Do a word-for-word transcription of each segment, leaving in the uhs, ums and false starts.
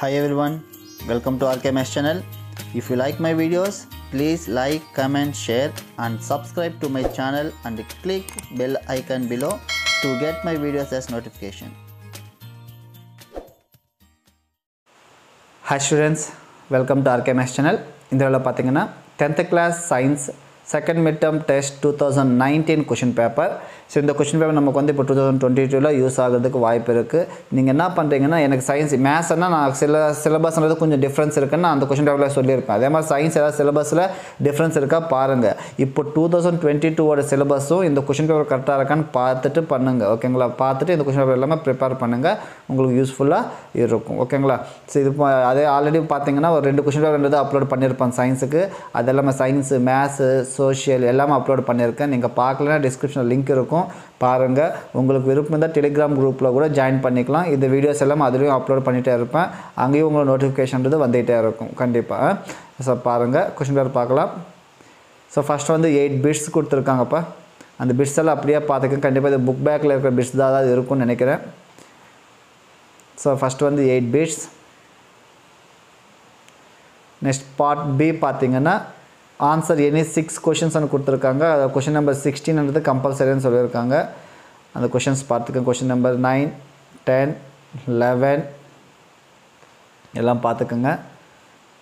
Hi everyone, welcome to R K Maths Channel. If you like my videos, please like, comment, share and subscribe to my channel and click bell icon below to get my videos as notification. Hi students, welcome to R K Maths Channel. In the tenth class science second midterm test twenty nineteen question paper. So in the question paper namakku vandu twenty twenty-two la use aagradhukku vaaipu irukku. Neenga enna pandringana enak science maths na na syllabus la konjam difference irukna and question paper la sollirukken. Adhe mari science la syllabus la difference iruka paarenga. Ippo twenty twenty-two oda syllabus um indha question paper correct ah irukan paathittu pannunga. Okayla paathittu indha question paper ellama prepare pannunga. Ungalku useful ah irukum. Okayla. So idu adhe already pathingana or rendu question paper rendu upload pannirpan science ku adellama science maths social ellam upload பண்ணிருக்கேன். நீங்க பார்க்கலனா descriptionல link இருக்கும். பாருங்க. உங்களுக்கு விருப்பம் இருந்தா Telegram groupல கூட join பண்ணிக்கலாம். இந்த வீடியோஸ் எல்லாம் அதுலயும் upload பண்ணிட்டே இருப்பேன். அங்கேயும் உங்களுக்கு notificationன்றது வந்துட்டே இருக்கும். கண்டிப்பா. சோ பாருங்க. क्वेश्चन பேர் பார்க்கலாம். சோ ஃபர்ஸ்ட் வந்து eight bits கொடுத்திருக்காங்கப்பா. அந்த bits எல்லாம் அப்படியே பாத்துங்க. கண்டிப்பா இந்த book backல இருக்கிற bits தான் அது இருக்கும்னு நினைக்கிறேன். சோ ஃபர்ஸ்ட் வந்து eight bits. Next part B பாத்தீங்கன்னா answer any six questions and kuduthirukanga question number sixteen and compulsory nu sollirukanga and the questions paathuken question number nine ten eleven ellam paathukenga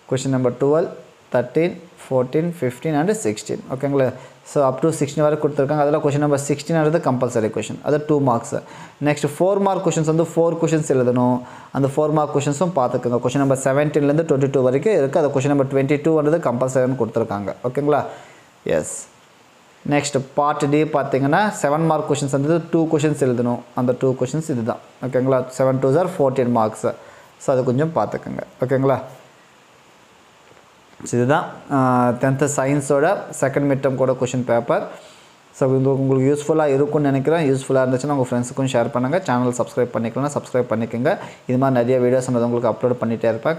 question number twelve thirteen fourteen fifteen and sixteen okayla so up to sixteen vara kuduthirukanga adala question number sixteen and compulsory question adu two marks next four mark questions and four questions eludano and four mark questions um paathukenga question number seventeen la twenty-two varaiku irukku adu question number twenty-two and compulsory nu kuduthirukanga okayla yes next part D paathinga seven mark questions and two questions eludano and two questions idudha okayla seven twos are fourteen marks so adu konjam paathukenga okayla So, this is the tenth science order, second midterm question paper. So, if you are useful, you can useful your friends, share the channel, subscribe to subscribe to the channel. If you upload videos, you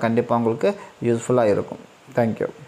can upload it. Thank you.